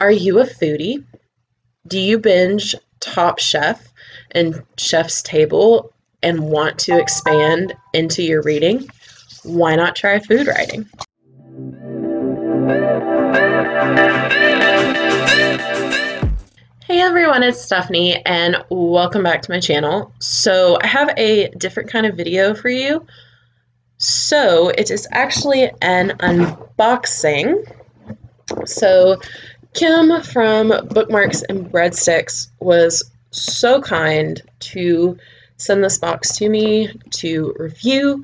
Are you a foodie? Do you binge Top Chef and Chef's Table and want to expand into your reading? Why not try food writing? Hey everyone, it's Stephanie and welcome back to my channel. So I have a different kind of video for you. So it is actually an unboxing. So Kim from Bookmarks and Breadsticks was so kind to send this box to me to review,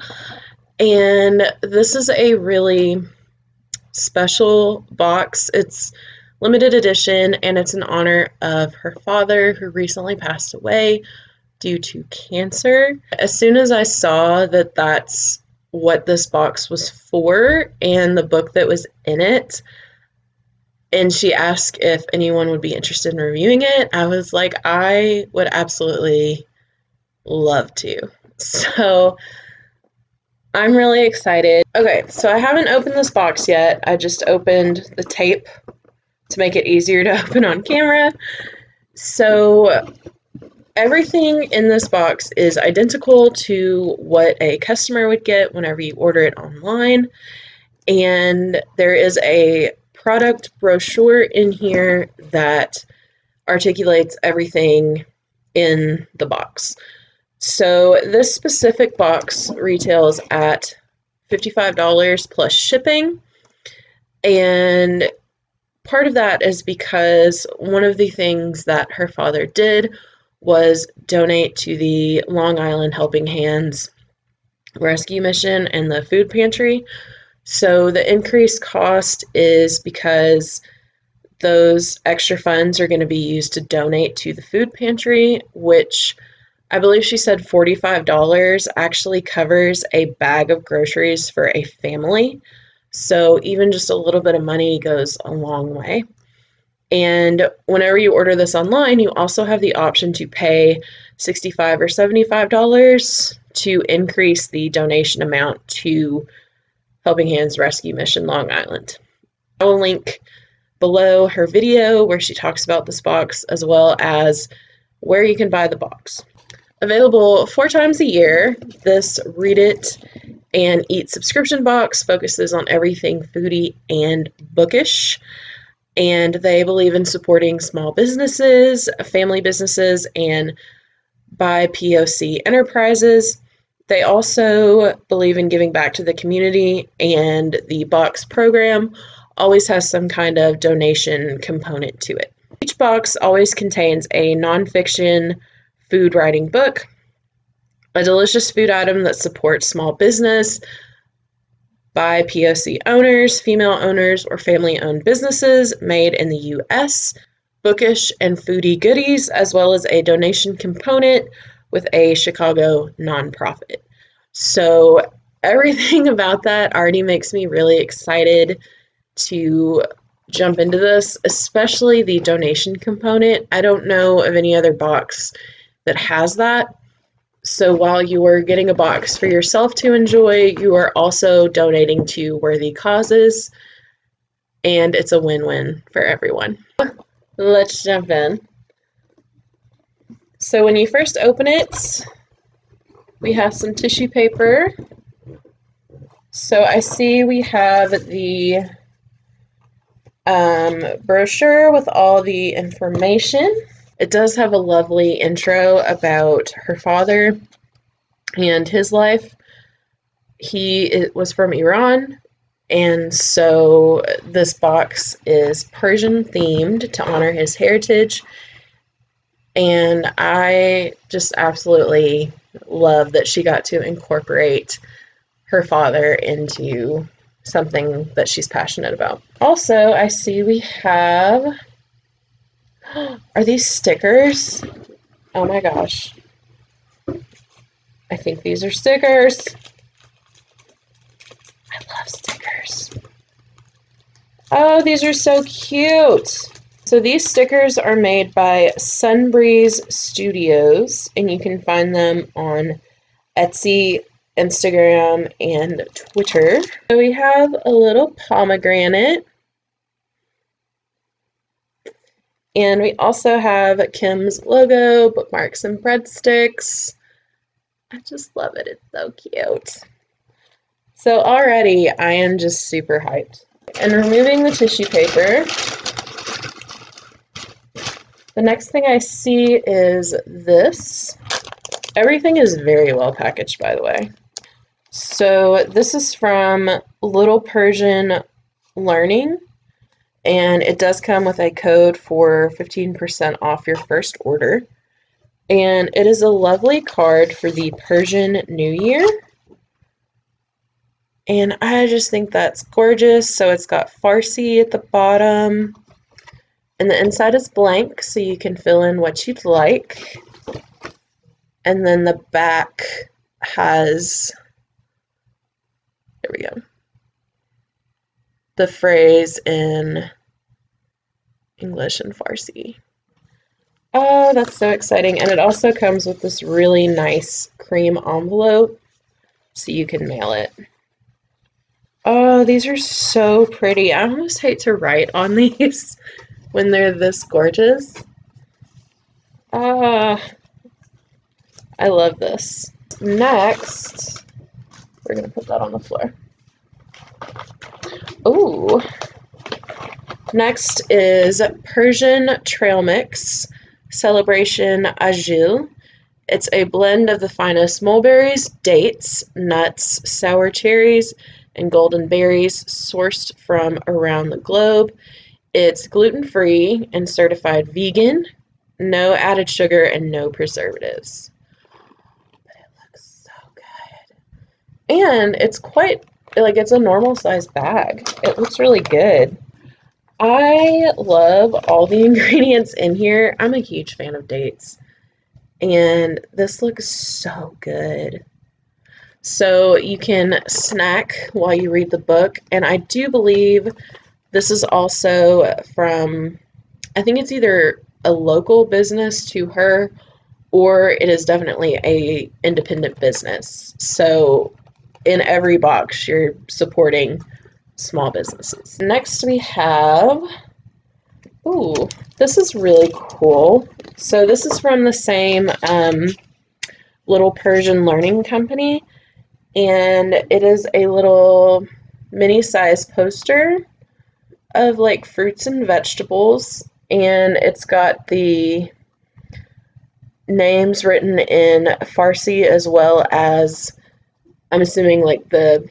and this is a really special box. It's limited edition, and it's in honor of her father, who recently passed away due to cancer. As soon as I saw that that's what this box was for and the book that was in it, and she asked if anyone would be interested in reviewing it, I was like, I would absolutely love to. So I'm really excited. Okay, so I haven't opened this box yet. I just opened the tape to make it easier to open on camera. So everything in this box is identical to what a customer would get whenever you order it online. And there is a product brochure in here that articulates everything in the box. So this specific box retails at $55 plus shipping, and part of that is because one of the things that her father did was donate to the Long Island Helping Hands rescue mission and the food pantry. So the increased cost is because those extra funds are going to be used to donate to the food pantry, which I believe she said $45 actually covers a bag of groceries for a family. So even just a little bit of money goes a long way. And whenever you order this online, you also have the option to pay $65 or $75 to increase the donation amount to Helping Hands Rescue Mission Long Island. I will link below her video where she talks about this box, as well as where you can buy the box. Available 4 times a year, this Read It and Eat subscription box focuses on everything foodie and bookish, and they believe in supporting small businesses, family businesses, and by POC enterprises. They also believe in giving back to the community, and the box program always has some kind of donation component to it. Each box always contains a nonfiction food writing book, a delicious food item that supports small business by POC owners, female owners, or family-owned businesses made in the U.S., bookish and foodie goodies, as well as a donation component with a Chicago nonprofit. So everything about that already makes me really excited to jump into this, especially the donation component. I don't know of any other box that has that. So while you are getting a box for yourself to enjoy, you are also donating to worthy causes, and it's a win-win for everyone. Let's jump in. So when you first open it, we have some tissue paper. So I see we have the brochure with all the information. It does have a lovely intro about her father and his life. It was from Iran, and so this box is Persian themed to honor his heritage. And I just absolutely love that she got to incorporate her father into something that she's passionate about. Also, I see we have, are these stickers? Oh my gosh. I think these are stickers. I love stickers. Oh, these are so cute. So these stickers are made by Sunbreeze Studios, and you can find them on Etsy, Instagram, and Twitter. So we have a little pomegranate, And we also have Kim's logo, Bookmarks and Breadsticks. I just love it. It's so cute. So already I am just super hyped. And removing the tissue paper, the next thing I see is this. Everything is very well packaged, by the way. So this is from Little Persian Learning, and it does come with a code for 15% off your first order. And it is a lovely card for the Persian New Year. And I just think that's gorgeous. So it's got Farsi at the bottom. And the inside is blank, so you can fill in what you'd like. And then the back has, there we go, the phrase in English and Farsi. Oh, that's so exciting. And it also comes with this really nice cream envelope, so you can mail it. Oh, these are so pretty. I almost hate to write on these when they're this gorgeous. I love this. Next, we're gonna put that on the floor. Ooh. Next is Persian Trail Mix Celebration Ajil. It's a blend of the finest mulberries, dates, nuts, sour cherries, and golden berries sourced from around the globe. It's gluten-free and certified vegan, no added sugar and no preservatives. But it looks so good. And it's quite, like, it's a normal size bag. It looks really good. I love all the ingredients in here. I'm a huge fan of dates. And this looks so good. So you can snack while you read the book. And I do believe this is also from, I think it's either a local business to her, or it is definitely a independent business. So in every box, you're supporting small businesses. Next we have, ooh, this is really cool. So this is from the same Little Persian Learning Company. And it is a little mini-sized poster of like fruits and vegetables, and it's got the names written in Farsi as well as, I'm assuming, like the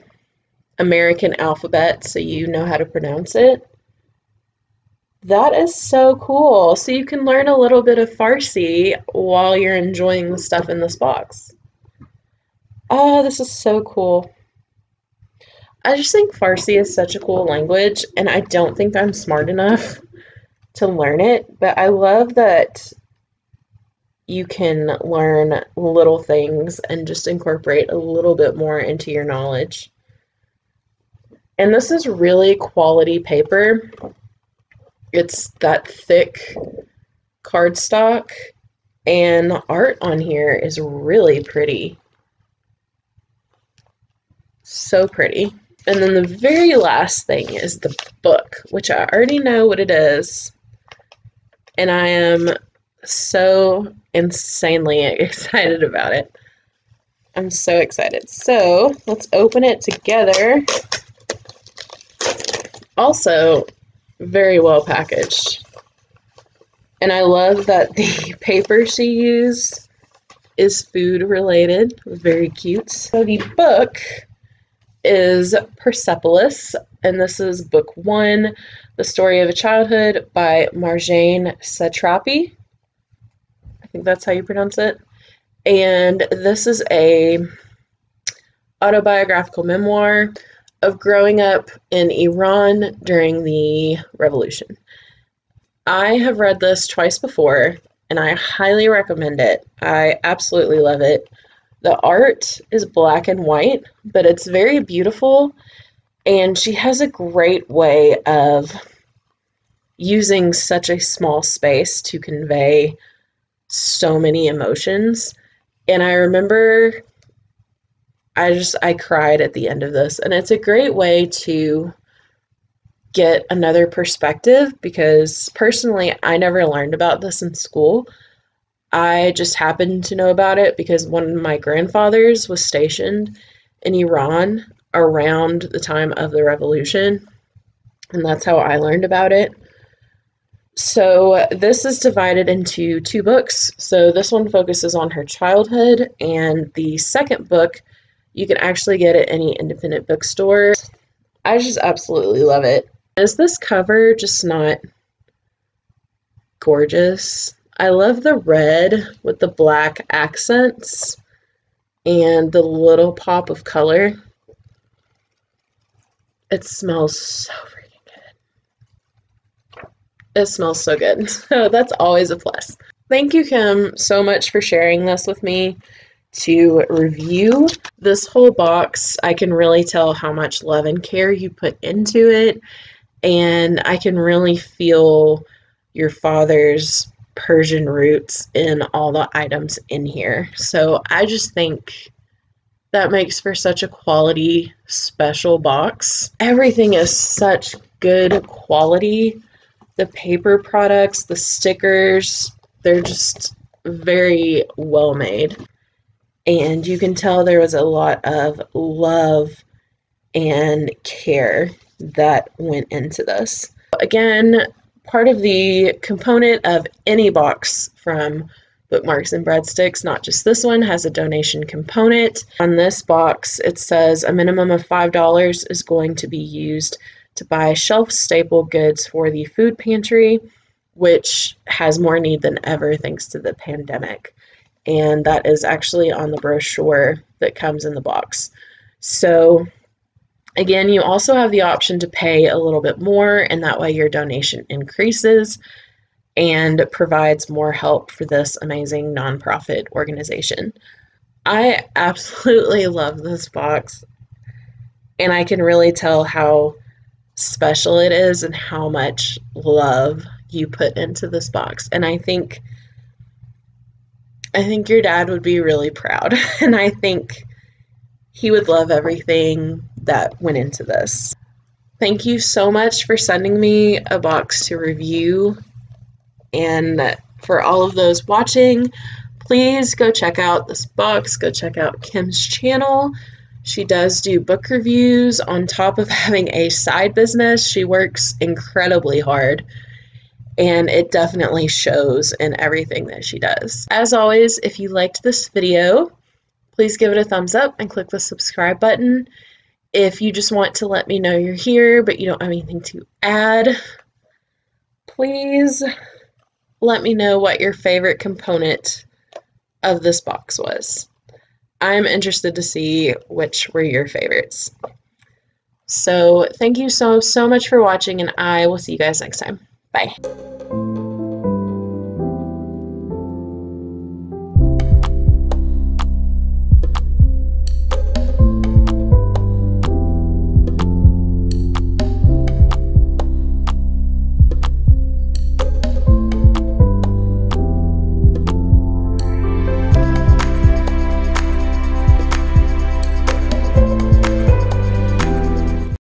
American alphabet, so you know how to pronounce it. That is so cool. So you can learn a little bit of Farsi while you're enjoying the stuff in this box. Oh, this is so cool. I just think Farsi is such a cool language, and I don't think I'm smart enough to learn it, but I love that you can learn little things and just incorporate a little bit more into your knowledge. And this is really quality paper. It's that thick cardstock, and the art on here is really pretty. So pretty. And then the very last thing is the book, which I already know what it is. And I am so insanely excited about it. I'm so excited. So let's open it together. Also, very well packaged. And I love that the paper she used is food related. Very cute. So the book is Persepolis, and this is book 1, The Story of a Childhood by Marjane Satrapi. I think that's how you pronounce it. And this is a autobiographical memoir of growing up in Iran during the revolution. I have read this twice before, and I highly recommend it. I absolutely love it. The art is black and white, but it's very beautiful, and she has a great way of using such a small space to convey so many emotions. And I remember I cried at the end of this, and it's a great way to get another perspective, because personally, I never learned about this in school. I just happened to know about it because one of my grandfathers was stationed in Iran around the time of the revolution, and that's how I learned about it. So this is divided into two books. So this one focuses on her childhood, and the second book, you can actually get at any independent bookstore. I just absolutely love it. Is this cover just not gorgeous? I love the red with the black accents and the little pop of color. It smells so freaking good. It smells so good. So that's always a plus. Thank you, Kim, so much for sharing this with me to review. This whole box, I can really tell how much love and care you put into it, and I can really feel your father's Persian roots in all the items in here. So I just think that makes for such a quality, special box. Everything is such good quality. The paper products, the stickers, they're just very well made. And you can tell there was a lot of love and care that went into this. Again, part of the component of any box from Bookmarks and Breadsticks, not just this one, has a donation component. On this box, it says a minimum of $5 is going to be used to buy shelf staple goods for the food pantry, which has more need than ever thanks to the pandemic. And that is actually on the brochure that comes in the box. So again, you also have the option to pay a little bit more, and that way your donation increases and provides more help for this amazing nonprofit organization. I absolutely love this box, and I can really tell how special it is and how much love you put into this box. And I think your dad would be really proud, and I think he would love everything that went into this. Thank you so much for sending me a box to review, and for all of those watching, please go check out this box, go check out Kim's channel. She does do book reviews on top of having a side business. She works incredibly hard, and it definitely shows in everything that she does. As always, if you liked this video, please give it a thumbs up and click the subscribe button. If you just want to let me know you're here, but you don't have anything to add, please let me know what your favorite component of this box was. I'm interested to see which were your favorites. So thank you so much for watching, and I will see you guys next time. Bye.